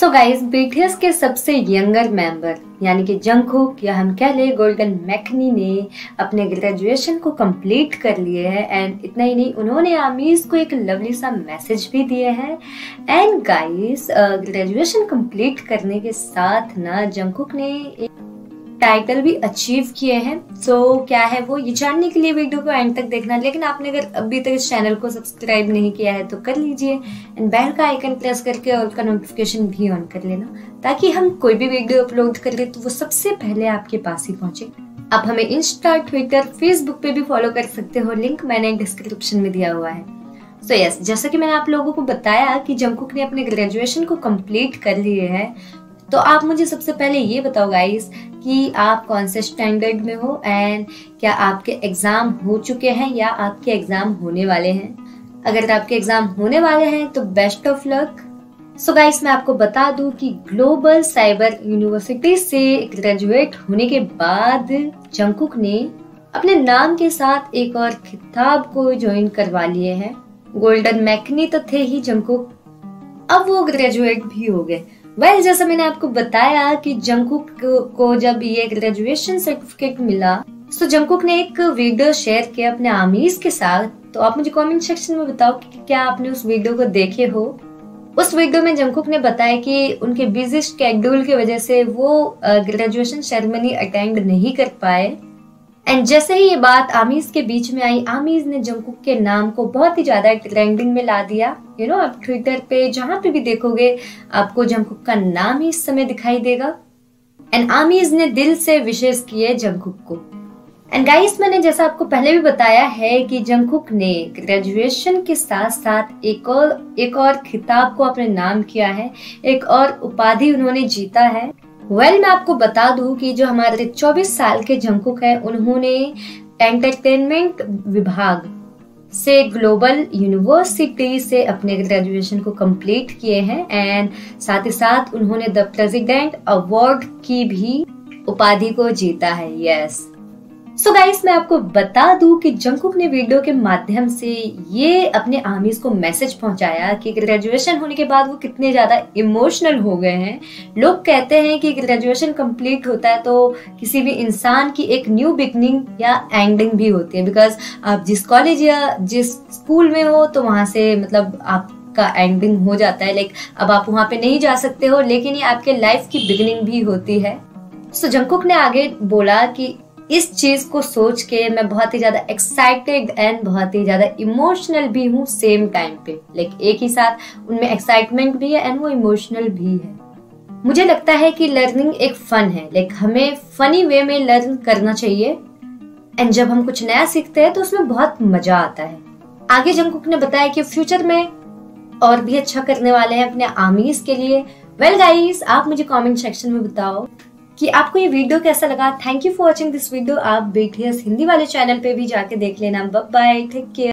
So guys BTS के सबसे younger member यानी कि जंगकुक या हम कह लें गोल्डन मैकनी ने अपने ग्रेजुएशन को कंप्लीट कर लिए हैं एंड इतना ही नहीं उन्होंने आर्मीज़ को एक लवली सा मैसेज भी दिए हैं। एंड गाइज ग्रेजुएशन कंप्लीट करने के साथ ना जंगकुक ने टाइटल भी अचीव किए हैं। सो क्या है वो ये जानने के लिए वीडियो को एंड तक देखना, लेकिन आपने अगर अभी तक इस चैनल को सब्सक्राइब नहीं किया है तो कर लीजिए एंड बेल का आइकन प्रेस करके और उसका नोटिफिकेशन भी ऑन कर लेना, ताकि हम कोई भी वीडियो अपलोड करें तो वो सबसे पहले आपके पास ही पहुंचे। आप हमें इंस्टा, ट्विटर, फेसबुक पे भी फॉलो कर सकते हो, लिंक मैंने डिस्क्रिप्शन में दिया हुआ है। सो यस, जैसा कि मैंने आप लोगों को बताया कि जंगकुक ने अपने ग्रेजुएशन को कम्प्लीट कर लिए हैं, तो आप मुझे सबसे पहले ये बताओ गाइस कि आप कौन से स्टैंडर्ड में हो एंड क्या आपके एग्ज़ाम हो चुके हैं या आपके एग्ज़ाम होने वाले हैं। अगर आपके एग्ज़ाम होने वाले हैं तो best of luck. So guys मैं आपको बता दूं कि ग्लोबल साइबर यूनिवर्सिटी से ग्रेजुएट होने के बाद जंगकुक ने अपने नाम के साथ एक और खिताब को ज्वाइन करवा लिए हैं। गोल्डन मैकनी तो थे ही जंगकुक, अब वो ग्रेजुएट भी हो गए। वेल, जैसा मैंने आपको बताया कि जंगकुक को जब ये ग्रेजुएशन सर्टिफिकेट मिला तो जंगकुक ने एक वीडियो शेयर किया अपने आर्मीज के साथ। तो आप मुझे कमेंट सेक्शन में बताओ कि क्या आपने उस वीडियो को देखे हो। उस वीडियो में जंगकुक ने बताया कि उनके बिजी शेड्यूल की वजह से वो ग्रेजुएशन सेरेमनी अटेंड नहीं कर पाए। एंड जैसे ही ये बात आर्मीज के बीच में आई, आर्मीज ने जंगकुक के नाम को बहुत ही ज्यादा ट्रेंडिंग में ला दिया। यू नो, आप ट्विटर पे जहाँ पे भी देखोगे आपको जंगकुक का नाम ही इस समय दिखाई देगा। एंड आर्मीज ने दिल से विशेष किए जंगकुक को। एंड गाइस मैंने जैसा आपको पहले भी बताया है कि जंगकुक ने ग्रेजुएशन के साथ साथ एक और खिताब को अपने नाम किया है, एक और उपाधि उन्होंने जीता है। वेल, मैं आपको बता दूं कि जो हमारे 24 साल के जंगकुक हैं, उन्होंने एंटरटेनमेंट विभाग से ग्लोबल यूनिवर्सिटी से अपने ग्रेजुएशन को कंप्लीट किए हैं एंड साथ ही साथ उन्होंने द प्रेसिडेंट अवार्ड की भी उपाधि को जीता है। यस। सो गाइस मैं आपको बता दूं कि जंगकुक ने वीडियो के माध्यम से ये अपने आर्मीज को मैसेज पहुंचाया कि ग्रेजुएशन होने के बाद वो कितने ज़्यादा इमोशनल हो गए हैं। लोग कहते हैं कि ग्रेजुएशन कंप्लीट होता है तो किसी भी इंसान की एक न्यू बिगनिंग या एंडिंग भी होती है, बिकॉज आप जिस कॉलेज या जिस स्कूल में हो तो वहाँ से मतलब आपका एंडिंग हो जाता है, लाइक अब आप वहाँ पर नहीं जा सकते हो, लेकिन ये आपके लाइफ की बिगनिंग भी होती है। सो जंगकुक ने आगे बोला कि इस चीज़ को सोच के मैं बहुत ही ज़्यादा एक्साइटेड एंड बहुत ही ज़्यादा इमोशनल भी हूँ सेम टाइम पे। लाइक एक ही साथ उनमें एक्साइटमेंट भी है एंड वो इमोशनल भी है। मुझे लगता है कि लर्निंग एक फ़न है, लाइक हमें फ़नी वे में लर्न करना चाहिए एंड जब हम कुछ नया सीखते हैं तो उसमें बहुत मज़ा आता है। आगे जंगकुक ने बताया कि फ्यूचर में और भी अच्छा करने वाले हैं अपने आर्मीज़ के लिए। वेल गाइस, आप मुझे कॉमेंट सेक्शन में बताओ कि आपको ये वीडियो कैसा लगा। Thank you for watching this video. आप BTS हिंदी वाले चैनल पे भी जाके देख लेना। Bye bye, take care.